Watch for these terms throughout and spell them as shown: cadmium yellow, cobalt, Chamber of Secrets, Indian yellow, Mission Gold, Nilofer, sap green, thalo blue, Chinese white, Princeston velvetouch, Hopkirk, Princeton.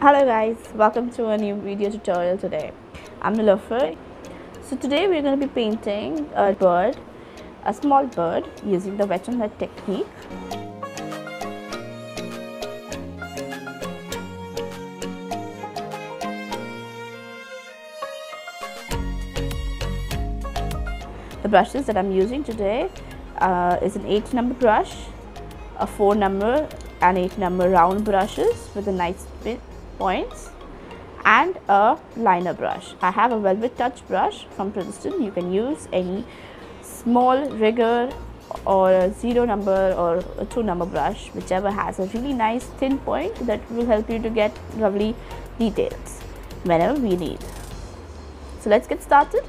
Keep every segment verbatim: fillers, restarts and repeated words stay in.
Hello guys, welcome to a new video tutorial. Today I'm Nilofer. So today we're going to be painting a bird, a small bird, using the wet on wet technique. The brushes that I'm using today uh, is an eight number brush, a four number and eight number round brushes with a nice spin points, and a liner brush. I have a velvet touch brush from Princeton. You can use any small rigger or a zero number or a two number brush, whichever has a really nice thin point that will help you to get lovely details whenever we need. So let's get started.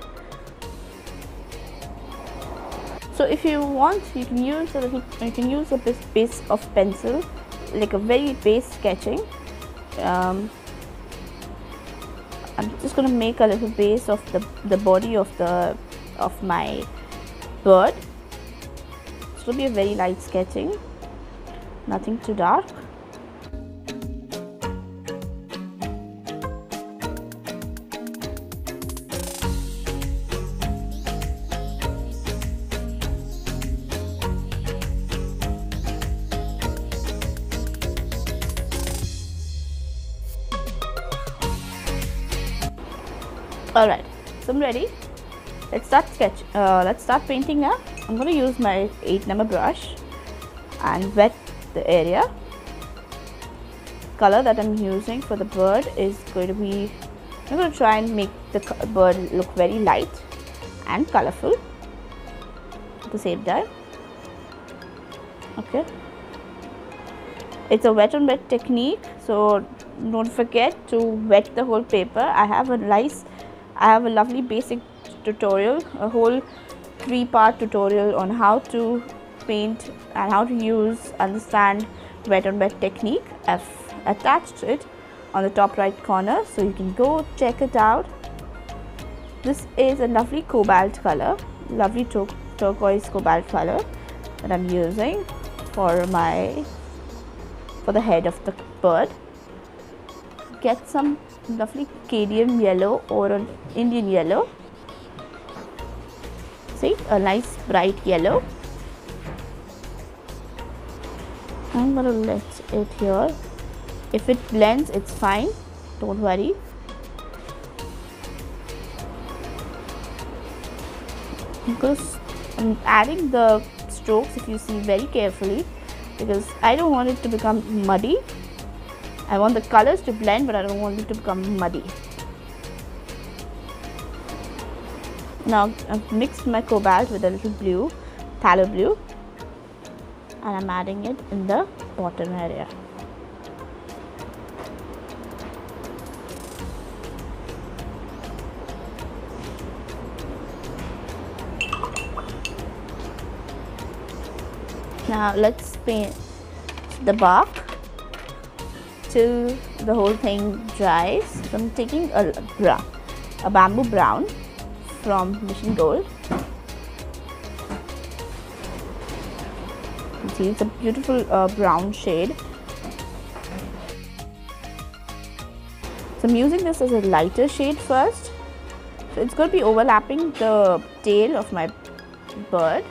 So if you want, you can use a little, you can use a piece of pencil, like a very base sketching. Um, I'm just going to make a little base of the the body of the of my bird. This will be a very light sketching, nothing too dark. Alright, so I'm ready. Let's start sketch. Uh, let's start painting now. I'm going to use my eight number brush and wet the area. Color that I'm using for the bird is going to be. I'm going to try and make the bird look very light and colorful at the same time. Okay. It's a wet on wet technique, so don't forget to wet the whole paper. I have a nice. I have a lovely basic tutorial, a whole three part tutorial on how to paint and how to use, understand wet on wet technique. I've attached it on the top right corner, so you can go check it out. This is a lovely cobalt color, lovely tur turquoise cobalt color that I'm using for my, for the head of the bird. Get some lovely cadmium yellow or an Indian yellow. See, a nice bright yellow. I'm gonna let it here. If it blends, it's fine, don't worry. Because I'm adding the strokes, if you see very carefully, because I don't want it to become muddy. I want the colors to blend, but I don't want it to become muddy. Now I've mixed my cobalt with a little blue, thalo blue, and I'm adding it in the bottom area. Now let's paint the bark till the whole thing dries. So I'm taking a, bra, a bamboo brown from Mission Gold. You see, it's a beautiful uh, brown shade. So I'm using this as a lighter shade first. So it's going to be overlapping the tail of my bird.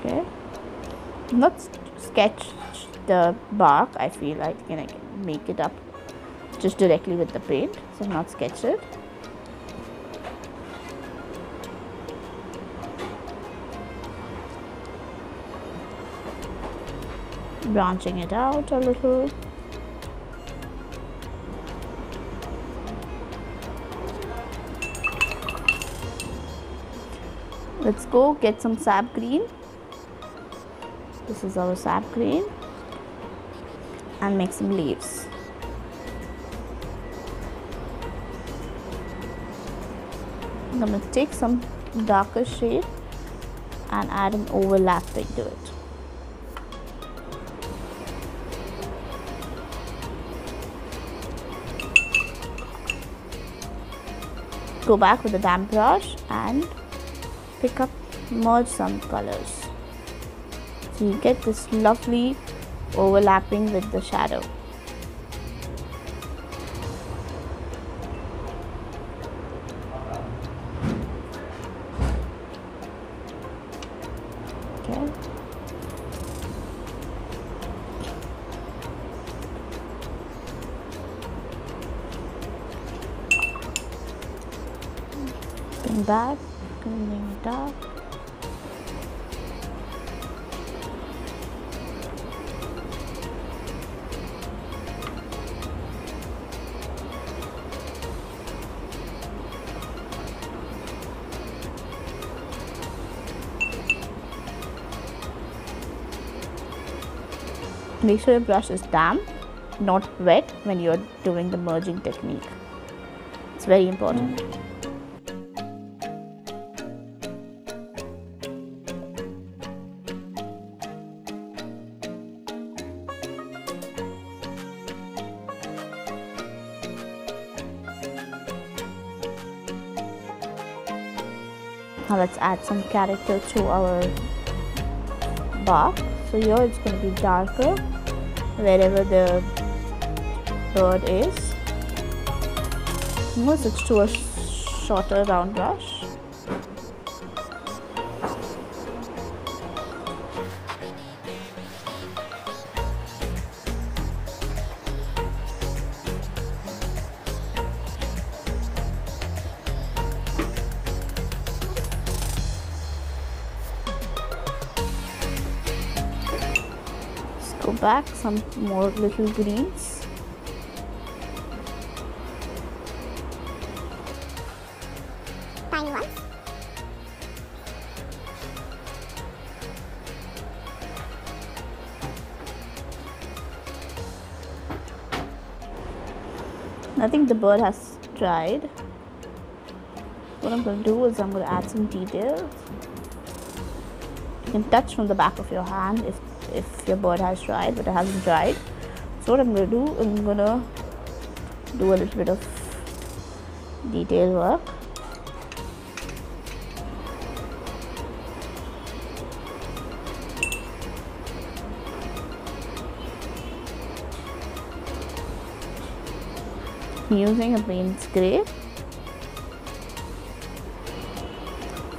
Okay. Not sketch the bark. I feel like I can, I can make it up just directly with the paint, so not sketch it. Branching it out a little. Let's go get some sap green. This is our sap green, and make some leaves. I'm going to take some darker shade and add an overlapping to it. Go back with a damp brush and pick up, merge some colors. you get this lovely overlapping with the shadow. Back, bring it up. Make sure your brush is damp, not wet when you're doing the merging technique. It's very important. Mm-hmm. Now let's add some character to our bark. So here it's going to be darker wherever the bird is. Now switch to a shorter round brush. Go back, some more little greens. Tiny ones. I think the bird has dried. What I'm going to do is I'm going to add some details. You can touch from the back of your hand if if your bird has dried, but it hasn't dried. So what I'm going to do, I'm going to do a little bit of detail work. I'm using a paint scrape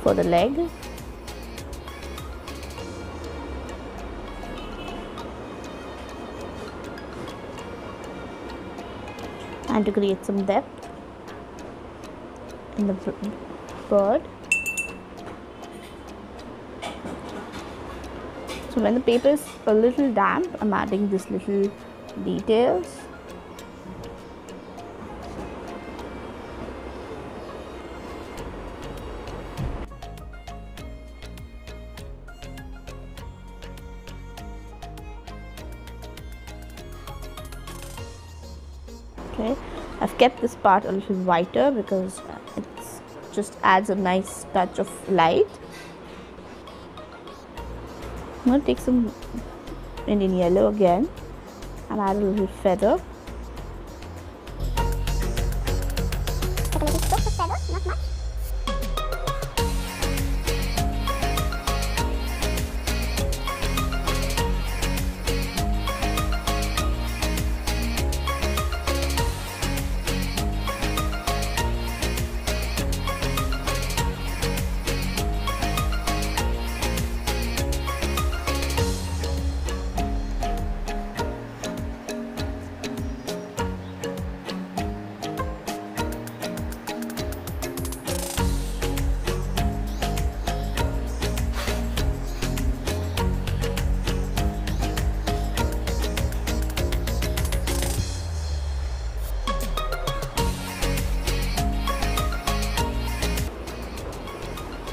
for the leg. And to create some depth in the bird. So when the paper is a little damp, I'm adding this little details. Okay, I've kept this part a little whiter because it just adds a nice touch of light. I'm going to take some Indian yellow again and add a little feather.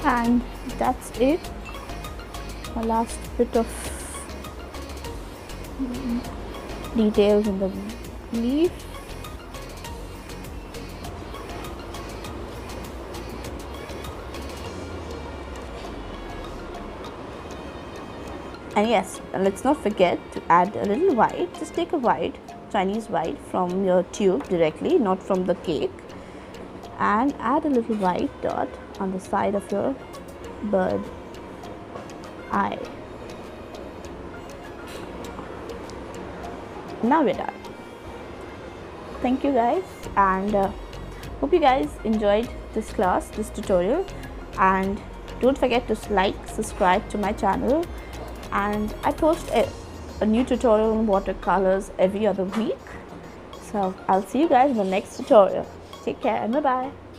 And that's it. My last bit of details in the leaf. And yes, let's not forget to add a little white. Just take a white, Chinese white, from your tube directly, not from the cake. And add a little white dot on the side of your bird eye. now we're done. Thank you guys, and uh, hope you guys enjoyed this class, this tutorial, and don't forget to like, subscribe to my channel, and I post a, a new tutorial on watercolors every other week. So I'll see you guys in the next tutorial. Take care and bye bye.